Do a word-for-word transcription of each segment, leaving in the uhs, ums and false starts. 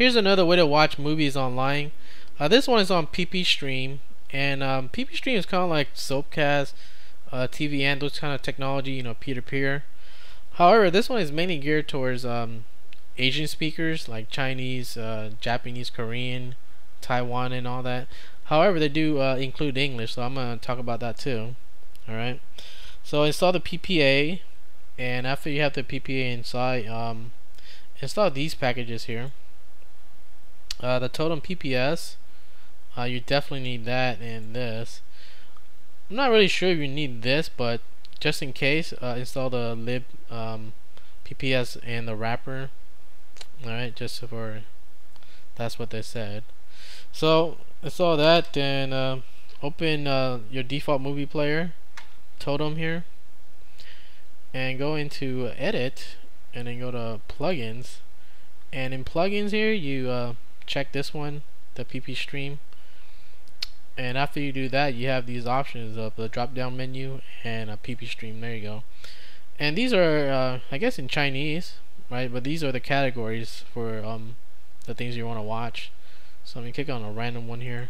Here's another way to watch movies online. Uh, this one is on PPStream, and um, PPStream is kind of like Soapcast, uh, T V, and those kind of technology, you know, peer-to-peer. However, this one is mainly geared towards um, Asian speakers like Chinese, uh, Japanese, Korean, Taiwan, and all that. However, they do uh, include English, so I'm gonna talk about that too. All right. So install the P P A, and after you have the P P A inside, um, install these packages here. Uh, the Totem P P S, uh, you definitely need that, and this. I'm not really sure if you need this, but just in case, uh, install the lib um, P P S and the wrapper. Alright, just for, that's what they said. So install that, then uh, open uh, your default movie player, Totem here, and go into Edit, and then go to Plugins, and in Plugins here you uh, check this one, the PPStream, and after you do that you have these options of the drop down menu and a PPStream. There you go. And these are uh, I guess in Chinese, right, but these are the categories for um, the things you want to watch. So I'm gonna click on a random one here.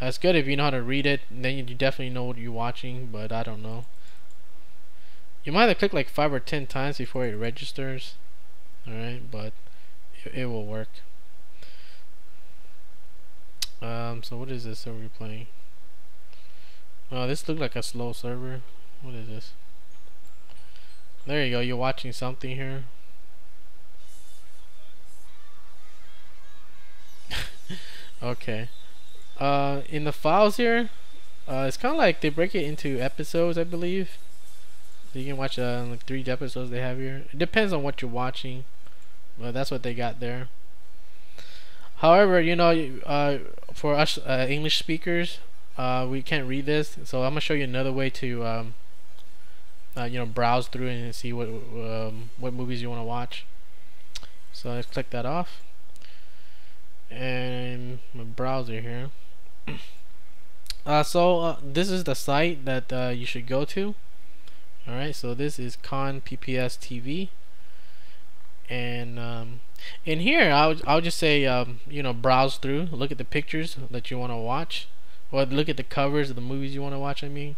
That's good if you know how to read it, and then you definitely know what you're watching, but I don't know. You might have to click like five or ten times before it registers. Alright, but it, it will work. Um, so what is this server you're playing? Oh, this looks like a slow server. What is this? There you go, you're watching something here. Okay. Uh, in the files here, uh, it's kind of like they break it into episodes, I believe. So you can watch uh, like three episodes they have here. It depends on what you're watching, but that's what they got there. However, you know, uh, for us uh, English speakers, uh, we can't read this, so I'm gonna show you another way to, um, uh, you know, browse through and see what um, what movies you want to watch. So let's click that off. And my browser here. Uh, so uh, this is the site that uh, you should go to. Alright, so this is kan dot P P S dot T V, and um, in here I'll I'll just say um, you know, browse through, look at the pictures that you want to watch, or look at the covers of the movies you want to watch. I mean,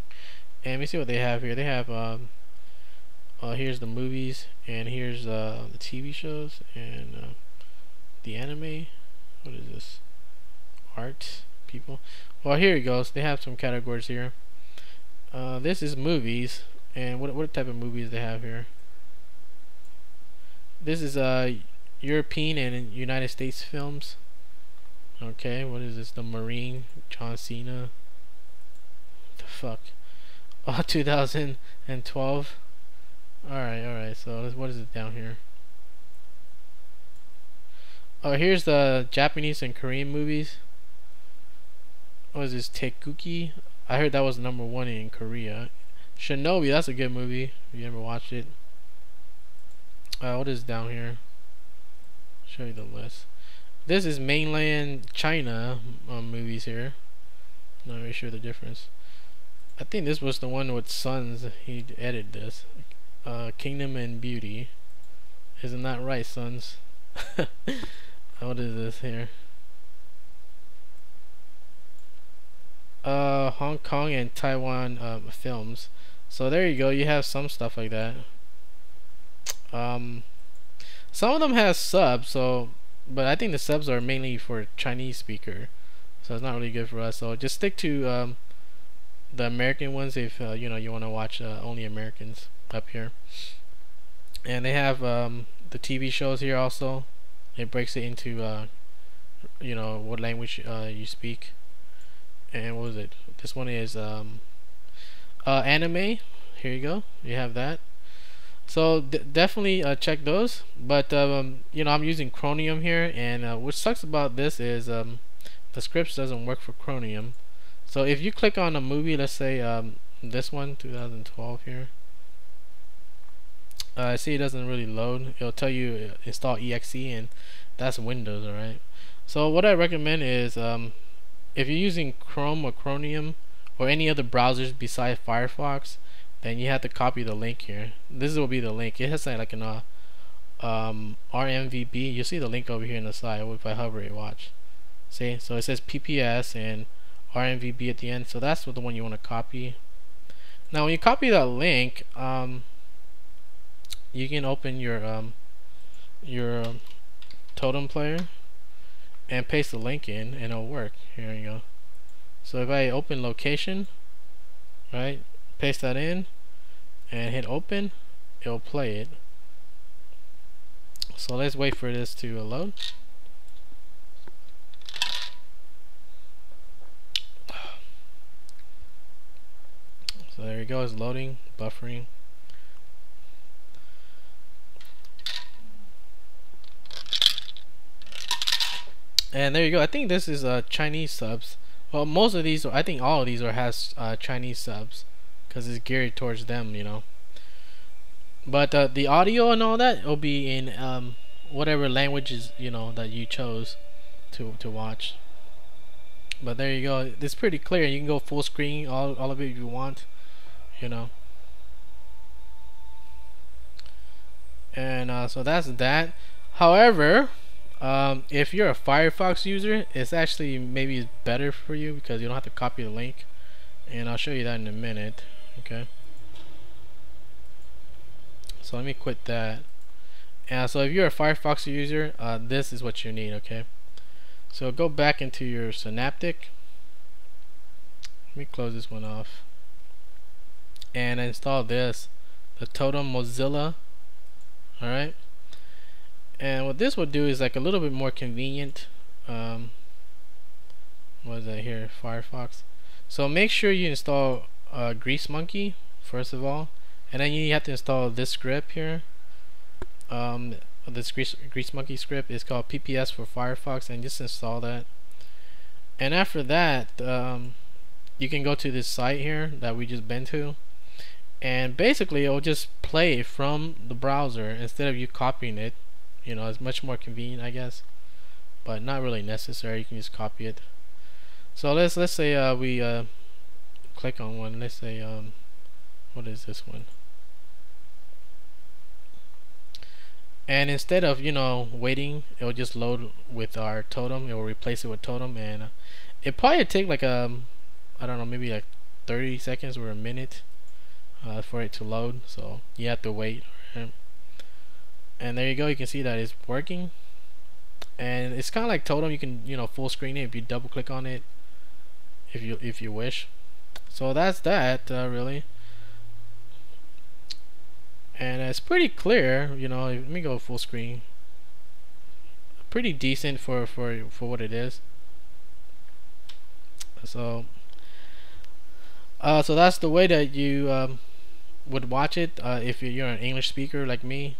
and let me see what they have here. They have um, uh, here's the movies, and here's uh, the T V shows, and uh, the anime. What is this? Art people. Well, here it goes. They have some categories here. Uh, this is movies, and what what type of movies they have here? This is uh European and United States films. Okay, what is this? The Marine, John Cena. What the fuck? Oh, two thousand twelve. All right, all right. So let's, what is it down here? Oh, here's the Japanese and Korean movies. What is this? Taekuki? I heard that was number one in Korea. Shinobi, that's a good movie if you ever watched it. Uh, what is down here? Show you the list. This is mainland China um, movies here. Not really sure the difference. I think this was the one with Sons. He edited this. Uh, Kingdom and Beauty. Isn't that right, Sons? What is this here? Uh, Hong Kong and Taiwan um, films. So there you go. You have some stuff like that. Um, some of them has subs. So, but I think the subs are mainly for Chinese speaker. So it's not really good for us. So just stick to um, the American ones if uh, you know you want to watch uh, only Americans up here. And they have um, the T V shows here also. It breaks it into uh, you know, what language uh, you speak. And what was it? This one is um, uh, anime. Here you go. You have that. So d definitely uh, check those. But um, you know, I'm using Chromium here, and uh, what sucks about this is um, the scripts doesn't work for Chromium. So if you click on a movie, let's say um, this one, two thousand twelve here. I uh, see it doesn't really load. It'll tell you install E X E, and that's Windows, alright? So what I recommend is um, if you're using Chrome or Chromium or any other browsers besides Firefox, then you have to copy the link here. This will be the link. It has like an uh, um, R M V B, you see the link over here in the side. If I hover it, watch. See, so it says P P S and R M V B at the end, so that's the one you want to copy. Now when you copy that link, um, you can open your um, your um, Totem player and paste the link in and it'll work. Here you go. So if I open location, right, paste that in and hit open, it'll play it. So let's wait for this to load. So there you go, it's loading, buffering. And there you go. I think this is uh, Chinese subs. Well, most of these, I think all of these are has uh, Chinese subs, because it's geared towards them, you know. But uh, the audio and all that will be in um, whatever languages, you know, that you chose to to watch. But there you go. It's pretty clear. You can go full screen, all all of it if you want, you know. And uh, so that's that. However, Um, if you're a Firefox user, it's actually maybe better for you because you don't have to copy the link, and I'll show you that in a minute. Okay, so let me quit that. And so if you're a Firefox user, uh, this is what you need. Okay, so go back into your Synaptic. Let me close this one off and install this, the Totem Mozilla. Alright, and what this will do is like a little bit more convenient. Um, what is that here? Firefox. So make sure you install uh, Greasemonkey first of all, and then you have to install this script here. Um, this Grease Greasemonkey script is called P P S for Firefox, and just install that. And after that, um, you can go to this site here that we just been to, and basically it'll just play from the browser instead of you copying it. You know, it's much more convenient, I guess, but not really necessary. You can just copy it. So let's let's say uh, we uh, click on one. Let's say um, what is this one? And instead of, you know, waiting, it'll just load with our Totem. It will replace it with Totem, and uh, it probably would take like um, I don't know, maybe like thirty seconds or a minute uh, for it to load. So you have to wait. Right? And there you go, you can see that it's working, and it's kind of like Totem. You can, you know, full screen it if you double click on it, if you if you wish. So that's that, uh, really, and it's pretty clear, you know. Let me go full screen. Pretty decent for for for what it is. So uh, so that's the way that you um, would watch it uh, if you're an English speaker like me.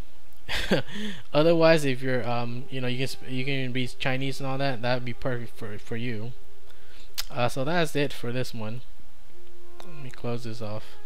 Otherwise, if you're um you know, you can you can read Chinese and all that, that would be perfect for for you. Uh, so that's it for this one. Let me close this off.